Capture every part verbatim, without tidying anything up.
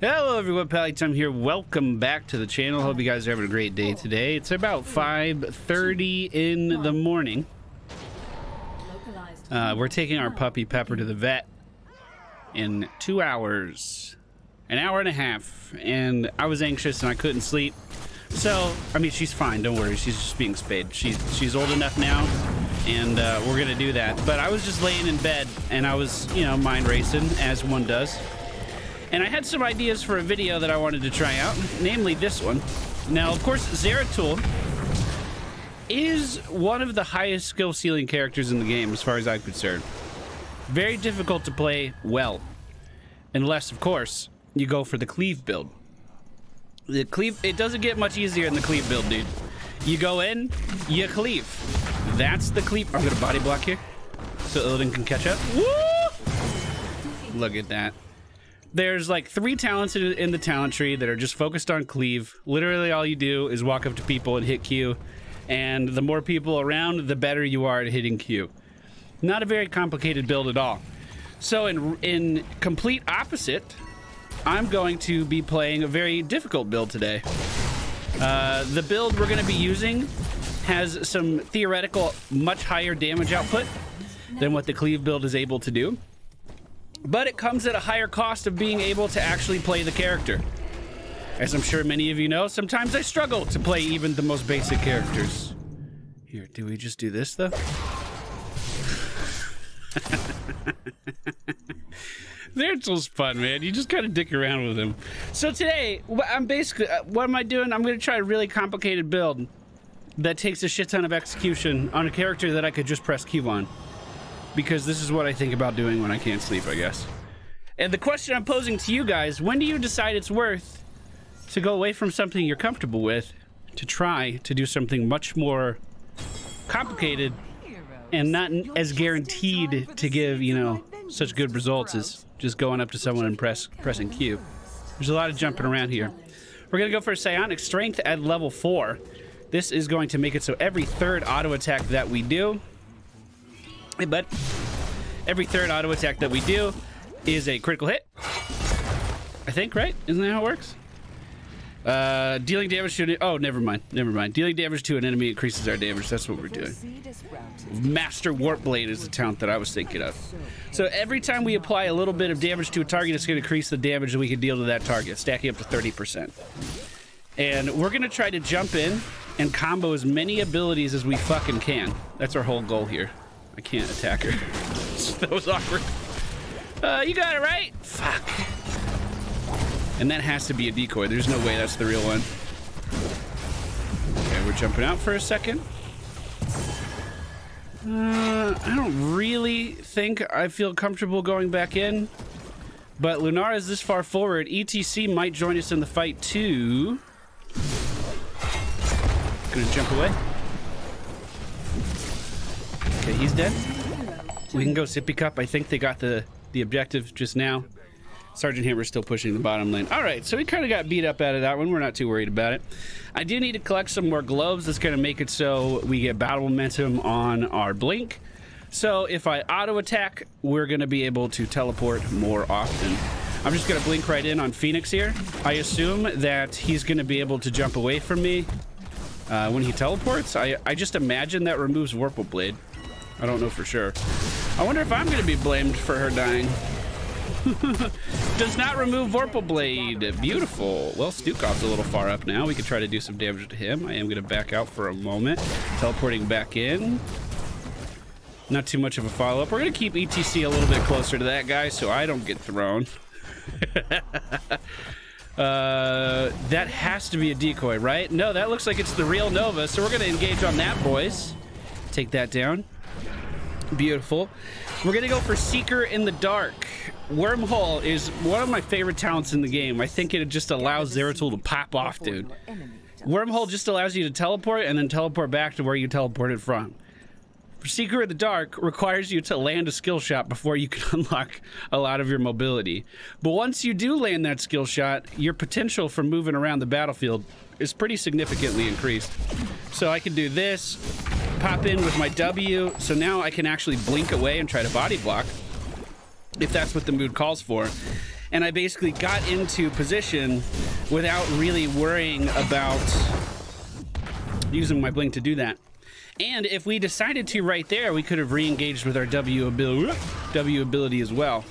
Hello everyone, Pallytime here. Welcome back to the channel. Hope you guys are having a great day today. It's about five thirty in the morning. Uh, we're taking our puppy Pepper to the vet in two hours, an hour and a half, and I was anxious and I couldn't sleep. So, I mean, she's fine. Don't worry. She's just being spayed. She's, she's old enough now, and uh, we're going to do that. But I was just laying in bed and I was, you know, mind racing as one does. And I had some ideas for a video that I wanted to try out, namely this one. Now, of course, Zeratul is one of the highest skill ceiling characters in the game, as far as I'm concerned. Very difficult to play well. Unless, of course, you go for the cleave build. The cleave, it doesn't get much easier in the cleave build, dude. You go in, you cleave. That's the cleave. I'm gonna body block here so Illidan can catch up. Woo! Look at that. There's like three talents in the talent tree that are just focused on cleave. Literally all you do is walk up to people and hit Q, and the more people around, the better you are at hitting Q. Not a very complicated build at all. So in, in complete opposite, I'm going to be playing a very difficult build today. Uh, the build we're gonna be using has some theoretical much higher damage output than what the cleave build is able to do. But it comes at a higher cost of being able to actually play the character. As I'm sure many of you know, sometimes I struggle to play even the most basic characters. Here, do we just do this though? Zeratul fun, man. You just kind of dick around with him. So today, I'm basically, what am I doing? I'm going to try a really complicated build that takes a shit ton of execution on a character that I could just press Q on. Because this is what I think about doing when I can't sleep, I guess. And the question I'm posing to you guys, when do you decide it's worth to go away from something you're comfortable with to try to do something much more complicated and not as guaranteed to give, you know, such good results as just going up to someone and press, pressing Q? There's a lot of jumping around here. We're going to go for Psionic Strength at level four. This is going to make it so every third auto attack that we do But every third auto attack that we do is a critical hit, I think, right? Isn't that how it works? Uh, dealing damage to an, oh, never mind, never mind. Dealing damage to an enemy increases our damage. That's what we're doing. Master Warblade is the talent that I was thinking of. So every time we apply a little bit of damage to a target, it's going to increase the damage that we can deal to that target, stacking up to thirty percent. And we're going to try to jump in and combo as many abilities as we fucking can. That's our whole goal here. I can't attack her. That was awkward. Uh, you got it right? Fuck. And that has to be a decoy. There's no way that's the real one. Okay, we're jumping out for a second. Uh, I don't really think I feel comfortable going back in. But Lunara is this far forward. E T C might join us in the fight too. Gonna jump away. Okay, he's dead. We can go sippy cup. I think they got the the objective just now. Sergeant Hammer's still pushing the bottom lane. All right, so we kind of got beat up out of that one. We're not too worried about it. I do need to collect some more gloves. That's going to make it so we get battle momentum on our blink. So if I auto attack, we're going to be able to teleport more often. I'm just going to blink right in on Phoenix here. I assume that he's going to be able to jump away from me uh, when he teleports. I, I just imagine that removes Vorpal Blade. I don't know for sure. I wonder if I'm gonna be blamed for her dying. Does not remove Vorpal Blade. Beautiful. Well, Stukov's a little far up now. We could try to do some damage to him. I am gonna back out for a moment. Teleporting back in. Not too much of a follow-up. We're gonna keep E T C a little bit closer to that guy so I don't get thrown. uh, that has to be a decoy, right? No, that looks like it's the real Nova. So we're gonna engage on that, boys. Take that down. Beautiful. We're gonna go for Seeker in the Dark. Wormhole is one of my favorite talents in the game. I think it just allows Zeratul to pop off, dude. Wormhole just allows you to teleport and then teleport back to where you teleported from. Seeker in the Dark requires you to land a skill shot before you can unlock a lot of your mobility. But once you do land that skill shot, your potential for moving around the battlefield is pretty significantly increased. So I can do this, pop in with my W, so now I can actually blink away and try to body block if that's what the mood calls for. and I basically got into position without really worrying about using my blink to do that. And if we decided to right there, we could have re-engaged with our W ability, W ability as well.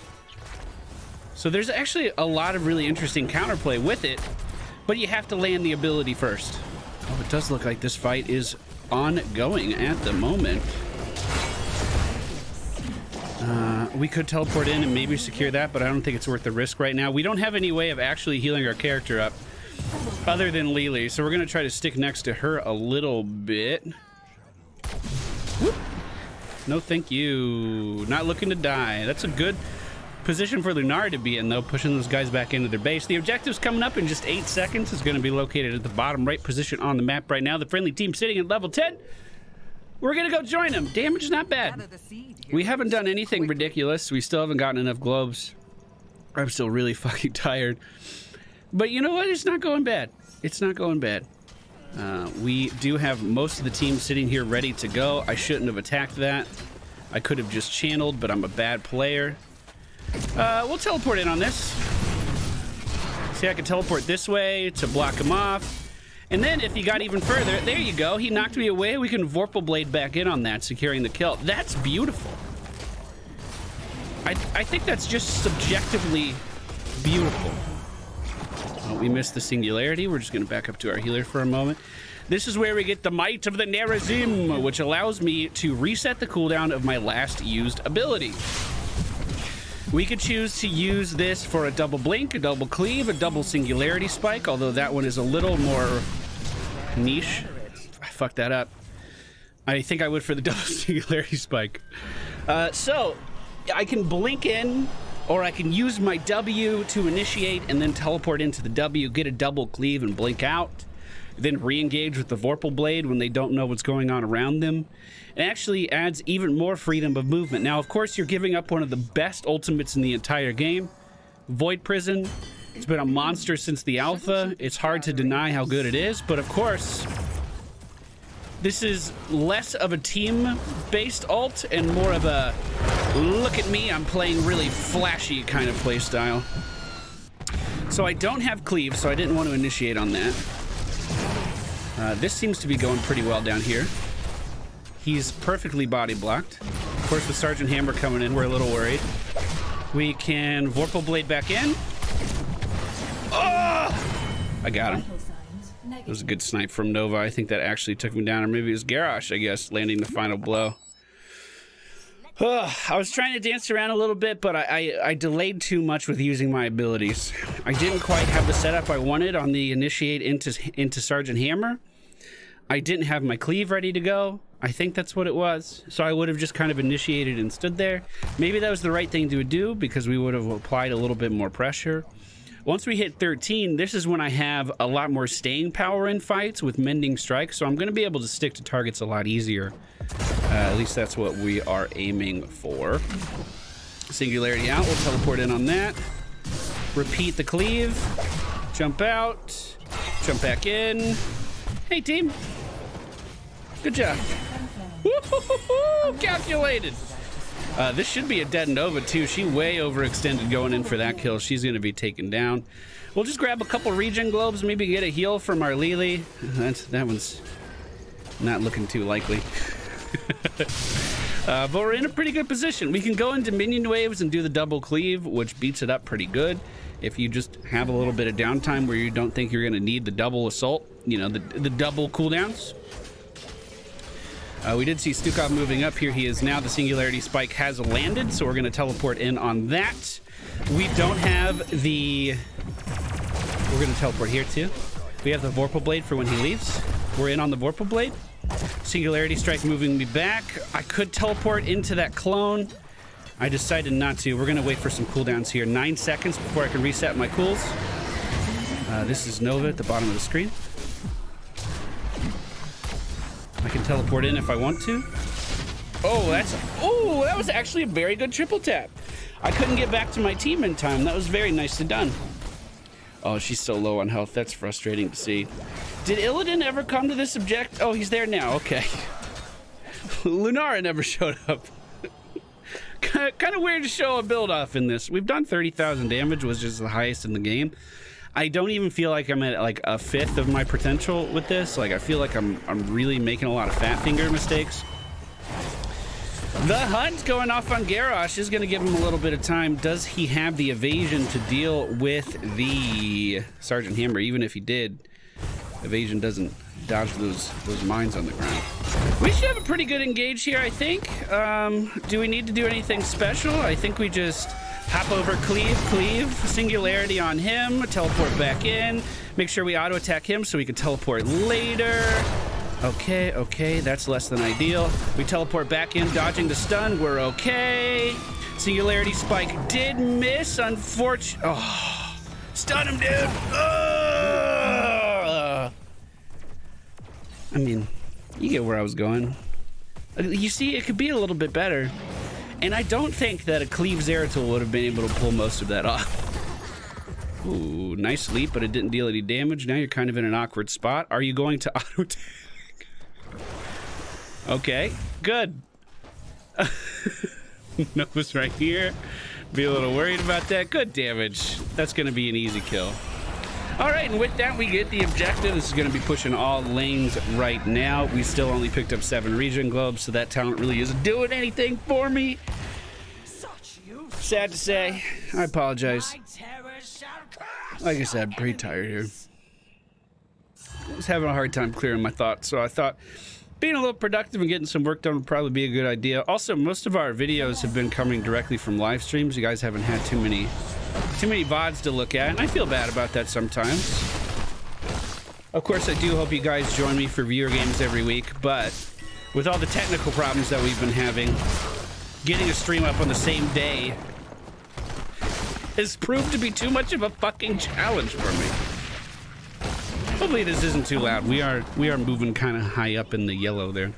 So there's actually a lot of really interesting counterplay with it, but you have to land the ability first. Oh, it does look like this fight is ongoing at the moment. Uh, we could teleport in and maybe secure that, but I don't think it's worth the risk right now. We don't have any way of actually healing our character up other than Lili, so we're going to try to stick next to her a little bit. Whoop. No, thank you. Not looking to die. That's a good position for Lunara to be in, though, pushing those guys back into their base. The objective's coming up in just eight seconds. It's going to be located at the bottom right position on the map right now. The friendly team sitting at level ten. We're going to go join them. Damage's not bad. We haven't done anything ridiculous. We still haven't gotten enough globes. I'm still really fucking tired. But you know what? It's not going bad. It's not going bad. Uh, we do have most of the team sitting here ready to go. I shouldn't have attacked that. I could have just channeled, but I'm a bad player. Uh, we'll teleport in on this. See, I can teleport this way to block him off. And then if he got even further, there you go. He knocked me away. We can Vorpal Blade back in on that, securing the kill. That's beautiful. I, I think that's just subjectively beautiful. Oh, we missed the singularity. We're just going to back up to our healer for a moment. This is where we get the Might of the Nerazim, which allows me to reset the cooldown of my last used ability. We could choose to use this for a double blink, a double cleave, a double singularity spike, although that one is a little more niche. I fucked that up. I think I would for the double singularity spike. Uh, so I can blink in, or I can use my W to initiate and then teleport into the W, get a double cleave and blink out, then re-engage with the Vorpal Blade when they don't know what's going on around them. It actually adds even more freedom of movement. Now, of course, you're giving up one of the best ultimates in the entire game, Void Prison. It's been a monster since the alpha. It's hard to deny how good it is, but of course, this is less of a team-based ult and more of a look at me, I'm playing really flashy kind of playstyle. So I don't have cleave, so I didn't want to initiate on that. Uh, this seems to be going pretty well down here. He's perfectly body blocked. Of course, with Sergeant Hammer coming in, we're a little worried. We can Vorpal Blade back in. Oh! I got him. It was a good snipe from Nova. I think that actually took him down, or maybe it was Garrosh, I guess, landing the final blow. Oh, I was trying to dance around a little bit, but I, I, I delayed too much with using my abilities. I didn't quite have the setup I wanted on the initiate into, into Sergeant Hammer. I didn't have my cleave ready to go. I think that's what it was. So I would have just kind of initiated and stood there. Maybe that was the right thing to do because we would have applied a little bit more pressure. Once we hit thirteen, this is when I have a lot more staying power in fights with Mending Strikes, so I'm going to be able to stick to targets a lot easier. Uh, at least that's what we are aiming for. Singularity out. We'll teleport in on that. Repeat the cleave. Jump out. Jump back in. Hey, team. Good job. Woo-hoo-hoo-hoo! Calculated. Uh, this should be a dead Nova, too. She way overextended going in for that kill. She's going to be taken down. We'll just grab a couple regen globes, maybe get a heal from our Lili. That's, that one's not looking too likely. uh, but we're in a pretty good position. We can go into minion waves and do the double cleave, which beats it up pretty good. If you just have a little bit of downtime where you don't think you're going to need the double assault, you know, the, the double cooldowns. Uh, we did see Stukov moving up here. He is now. The singularity spike has landed, so we're going to teleport in on that. We don't have the... We're going to teleport here, too. We have the Vorpal Blade for when he leaves. We're in on the Vorpal Blade. Singularity Strike moving me back. I could teleport into that clone. I decided not to. We're going to wait for some cooldowns here. Nine seconds before I can reset my cools. Uh, this is Nova at the bottom of the screen. I can teleport in if I want to. Oh, that's... Oh, that was actually a very good triple tap. I couldn't get back to my team in time. That was very nicely done. Oh, she's so low on health. That's frustrating to see. Did Illidan ever come to this object? Oh, he's there now. Okay. Lunara never showed up. Kind of weird to show a build off in this. We've done thirty thousand damage, which is the highest in the game. I don't even feel like I'm at like a fifth of my potential with this. Like I feel like I'm, I'm really making a lot of fat finger mistakes. The hunt going off on Garrosh is going to give him a little bit of time. Does he have the evasion to deal with the Sergeant Hammer? Even if he did, evasion doesn't dodge those those mines on the ground. We should have a pretty good engage here, I think. Um, do we need to do anything special? I think we just hop over, cleave, cleave, singularity on him, teleport back in, make sure we auto attack him so we can teleport later. Okay, okay, that's less than ideal. We teleport back in, dodging the stun. We're okay. Singularity Spike did miss, unfortunately. Oh, stun him, dude. Oh. I mean, you get where I was going. You see, it could be a little bit better. And I don't think that a Cleave Zeratul would have been able to pull most of that off. Ooh, nice leap, but it didn't deal any damage. Now you're kind of in an awkward spot. Are you going to auto attack? Okay, good. Nova's right here. Be a little worried about that. Good damage. That's going to be an easy kill. All right, and with that, we get the objective. This is going to be pushing all lanes right now. We still only picked up seven region globes, so that talent really isn't doing anything for me. Sad to say. I apologize. Like I said, I'm pretty tired here. I was having a hard time clearing my thoughts, so I thought being a little productive and getting some work done would probably be a good idea. Also, most of our videos have been coming directly from live streams. You guys haven't had too many too many V O Ds to look at, and I feel bad about that sometimes. Of course, I do hope you guys join me for viewer games every week, but with all the technical problems that we've been having, getting a stream up on the same day has proved to be too much of a fucking challenge for me. Hopefully this isn't too loud. We are we are moving kind of high up in the yellow there.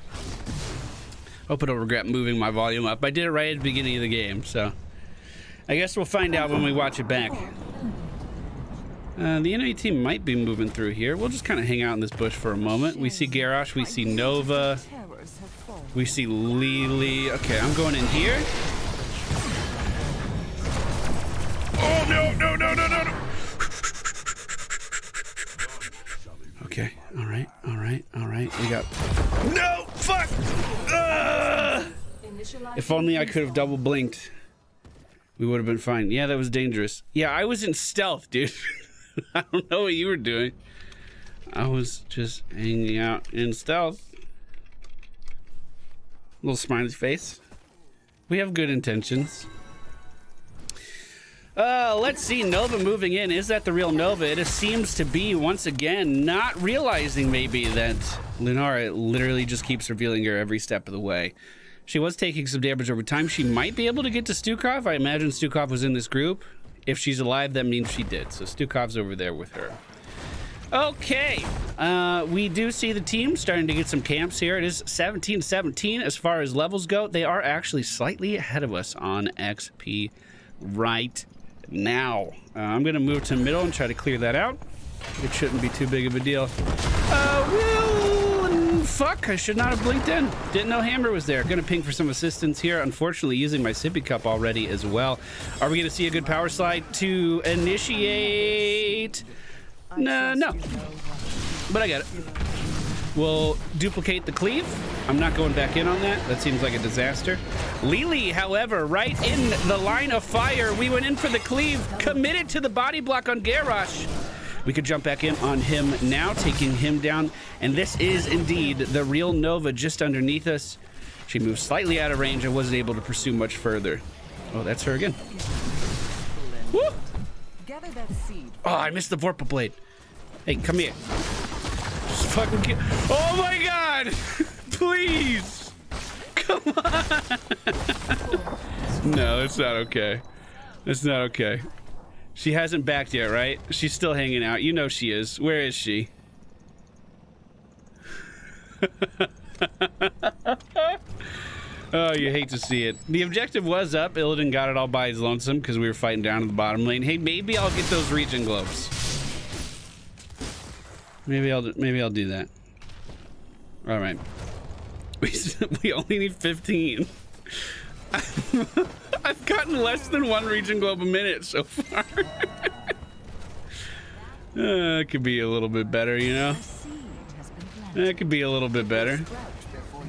Hope I don't regret moving my volume up. I did it right at the beginning of the game, so I guess we'll find out when we watch it back. Uh, the enemy team might be moving through here. We'll just kind of hang out in this bush for a moment. We see Garrosh. We see Nova. We see Lili. Okay, I'm going in here. Oh, no, no, no, no, no, no. Okay, all right, all right, all right. We got... No! Fuck! Uh! If only I could have double blinked, we would have been fine. Yeah, that was dangerous. Yeah, I was in stealth, dude. I don't know what you were doing. I was just hanging out in stealth. Little smiley face. We have good intentions. Uh, let's see, Nova moving in. Is that the real Nova? It seems to be, once again, not realizing maybe that Lunara literally just keeps revealing her every step of the way. She was taking some damage over time. She might be able to get to Stukov. I imagine Stukov was in this group. If she's alive, that means she did. So Stukov's over there with her. Okay, uh, we do see the team starting to get some camps here. It is seventeen seventeen as far as levels go. They are actually slightly ahead of us on X P right now. Now uh, I'm gonna move to the middle and try to clear that out. It shouldn't be too big of a deal. Uh, well, fuck, I should not have blinked in. Didn't know Hammer was there. Gonna ping for some assistance here. Unfortunately, using my sippy cup already as well. Are we gonna see a good power slide to initiate? No, no, but I got it. We'll duplicate the cleave. I'm not going back in on that. That seems like a disaster. Lili, however, right in the line of fire. We went in for the cleave, committed to the body block on Garrosh. We could jump back in on him now, taking him down. And this is indeed the real Nova just underneath us. She moved slightly out of range and wasn't able to pursue much further. Oh, that's her again. Woo! Oh, I missed the Vorpal Blade. Hey, come here. Just fucking kill. Oh my god! Please! Come on! No, it's not okay. It's not okay. She hasn't backed yet, right? She's still hanging out. You know she is. Where is she? Oh, you hate to see it. The objective was up. Illidan got it all by his lonesome because we were fighting down in the bottom lane. Hey, maybe I'll get those region globes. Maybe I'll maybe I'll do that. All right. We only need fifteen. I've gotten less than one region globe a minute so far. Uh, it could be a little bit better, you know. It could be a little bit better.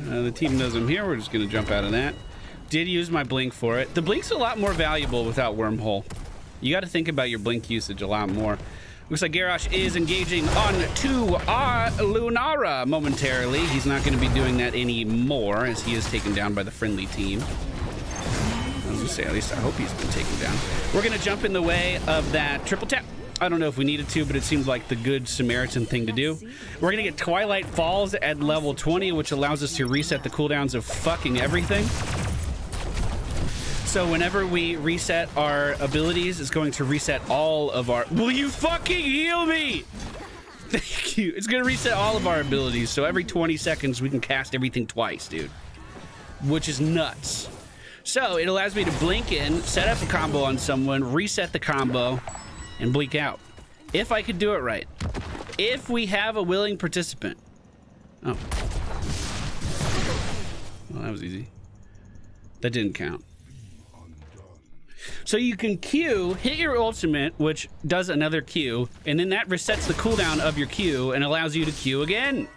Uh, the team knows I'm here. We're just gonna jump out of that. Did use my blink for it. The blink's a lot more valuable without Wormhole. You got to think about your blink usage a lot more. Looks like Garrosh is engaging on to uh, Lunara momentarily. He's not going to be doing that anymore as he is taken down by the friendly team. I was going to say, at least I hope he's been taken down. We're going to jump in the way of that triple tap. I don't know if we needed to, but it seems like the good Samaritan thing to do. We're going to get Twilight Falls at level twenty, which allows us to reset the cooldowns of fucking everything. So whenever we reset our abilities, it's going to reset all of our... Will you fucking heal me? Thank you. It's going to reset all of our abilities. So every twenty seconds, we can cast everything twice, dude. Which is nuts. So it allows me to blink in, set up a combo on someone, reset the combo, and blink out. If I could do it right. If we have a willing participant. Oh. Well, that was easy. That didn't count. So you can Q, hit your ultimate, which does another Q, and then that resets the cooldown of your Q and allows you to Q again.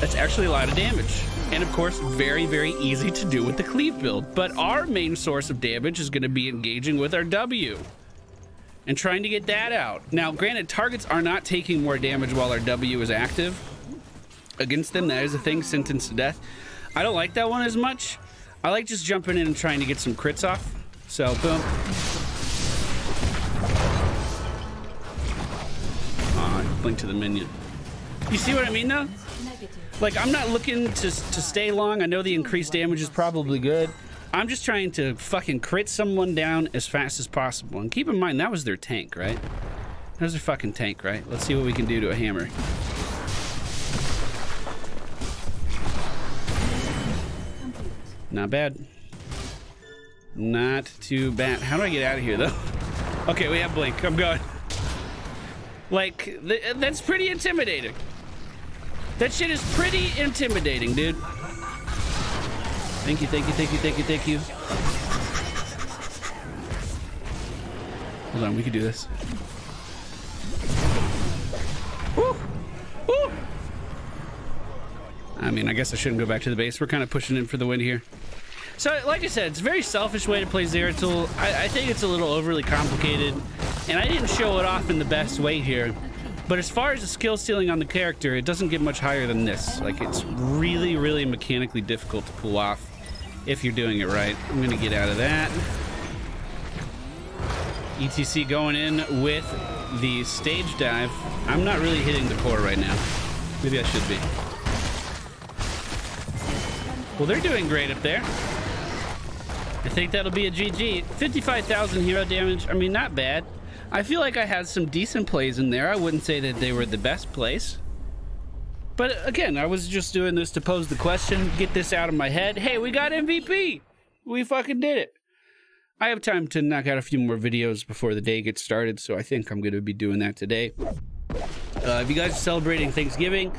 That's actually a lot of damage. And of course, very, very easy to do with the cleave build. But our main source of damage is going to be engaging with our W and trying to get that out. Now, granted, targets are not taking more damage while our W is active against them. That is a thing, sentenced to death. I don't like that one as much. I like just jumping in and trying to get some crits off. So, boom. Oh, I blinked to the minion. You see what I mean, though? Like, I'm not looking to, to stay long. I know the increased damage is probably good. I'm just trying to fucking crit someone down as fast as possible. And keep in mind, that was their tank, right? That was their fucking tank, right? Let's see what we can do to a hammer. Not bad. Not too bad. How do I get out of here, though? Okay, we have blink. I'm going. Like, th that's pretty intimidating. That shit is pretty intimidating, dude. Thank you, thank you, thank you, thank you, thank you. Hold on, we can do this. Woo! Woo! I mean, I guess I shouldn't go back to the base. We're kind of pushing in for the win here. So, like I said, it's a very selfish way to play Zeratul. I, I think it's a little overly complicated, and I didn't show it off in the best way here. But as far as the skill ceiling on the character, it doesn't get much higher than this. Like, it's really, really mechanically difficult to pull off if you're doing it right. I'm going to get out of that. E T C going in with the stage dive. I'm not really hitting the core right now. Maybe I should be. Well, they're doing great up there. I think that'll be a G G. fifty-five thousand hero damage. I mean, not bad. I feel like I had some decent plays in there. I wouldn't say that they were the best plays. But again, I was just doing this to pose the question, get this out of my head. Hey, we got M V P. We fucking did it. I have time to knock out a few more videos before the day gets started, so I think I'm going to be doing that today. Uh, if you guys are celebrating Thanksgiving,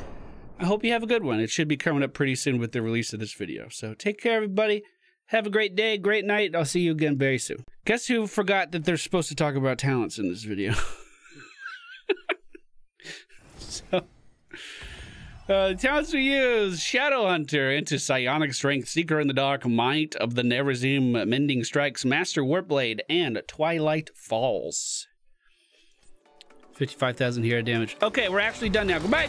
I hope you have a good one. It should be coming up pretty soon with the release of this video. So take care, everybody. Have a great day, great night. I'll see you again very soon. Guess who forgot that they're supposed to talk about talents in this video? So, uh, the talents we use: Shadow Hunter into Psionic Strength, Seeker in the Dark, Might of the Nerazim, Mending Strikes, Master Warblade, and Twilight Falls. fifty-five thousand hero damage. Okay, we're actually done now. Goodbye.